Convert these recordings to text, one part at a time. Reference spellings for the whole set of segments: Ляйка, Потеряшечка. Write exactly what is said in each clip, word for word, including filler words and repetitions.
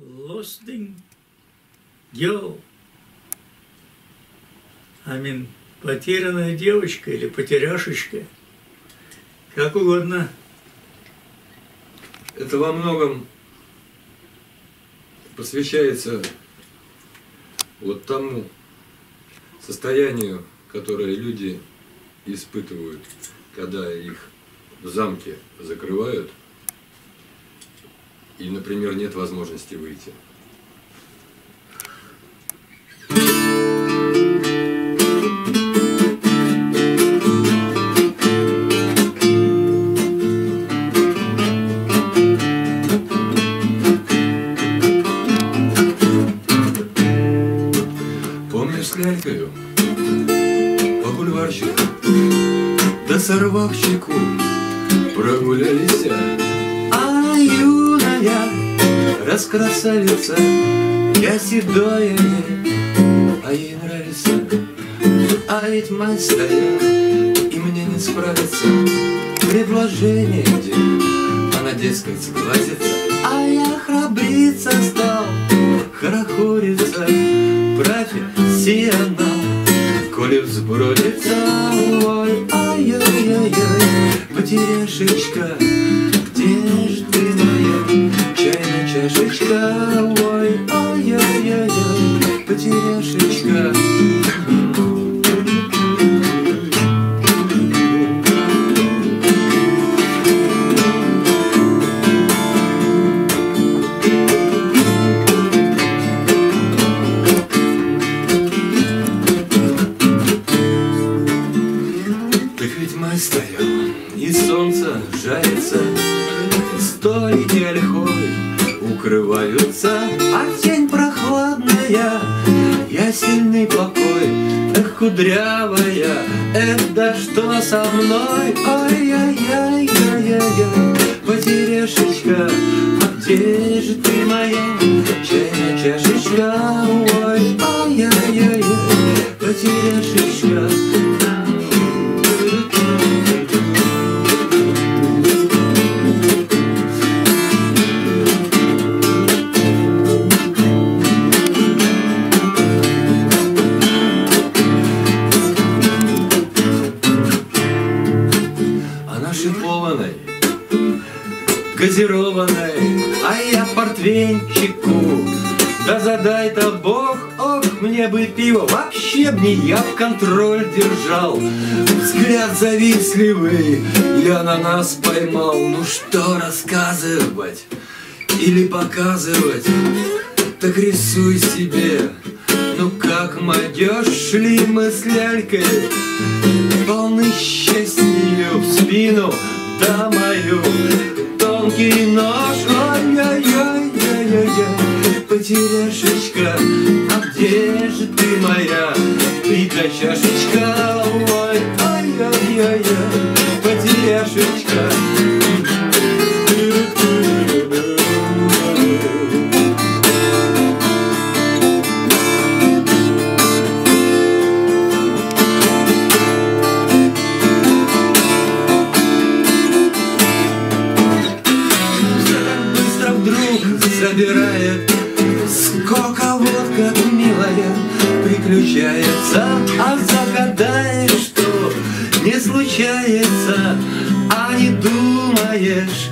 losing girl. I mean, потерянная девочка или потеряшечка. Как угодно. Это во многом посвящается вот тому состоянию, которое люди испытывают, когда их в замке закрывают и, например, нет возможности выйти. Помнишь, с Ляйкою по бульварчику, да сорвавчику прогулялись, а юная раскрасавица, я седое, а ей нравится, а ведь мать стояла, и мне не справится, предложение где, она дескать согласится, а я храбриться стал, хорохориться, профессионал, коли взбродится, ой, ай-яй-яй-яй, потеряшечка, где ж ты моя, чайная чашечка, ой, ай-яй-яй-яй, потеряшечка. И солнце жарится, столики ольховы укрываются, а тень прохладная, я сильный покой, эх, кудрявая, эх, да что со мной, ой-яй-яй-яй-яй, потеряшечка, а где же ты моя, чайная чашечка, ой, ай-яй-яй-яй, потеряшечка. Шипованной, газированной, а я портвейнчику, да задай-то Бог, ох, мне бы пиво, вообще б не я контроль держал, взгляд завистливый я на нас поймал, ну что рассказывать или показывать, так рисуй себе, ну как молодежь, шли мы с Лялькой, волны счастью в спину, да мою тонкий нож, ой-яй-яй-яй-яй, потеряшечка, а где же ты моя, ты да чашечка, ой, ай-яй-яй-яй, потеряшечка. Забирает, сколько водка милая приключается, а загадаешь, что не случается, а не думаешь,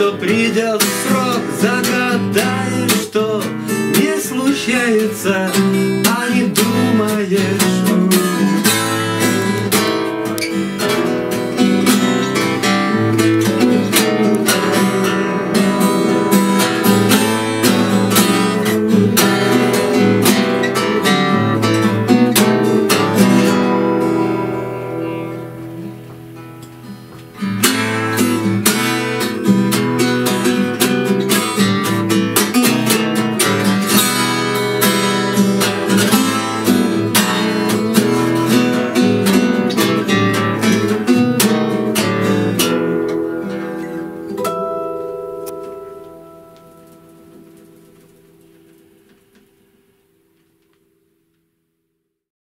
то придет срок, загадаешь, что не случается,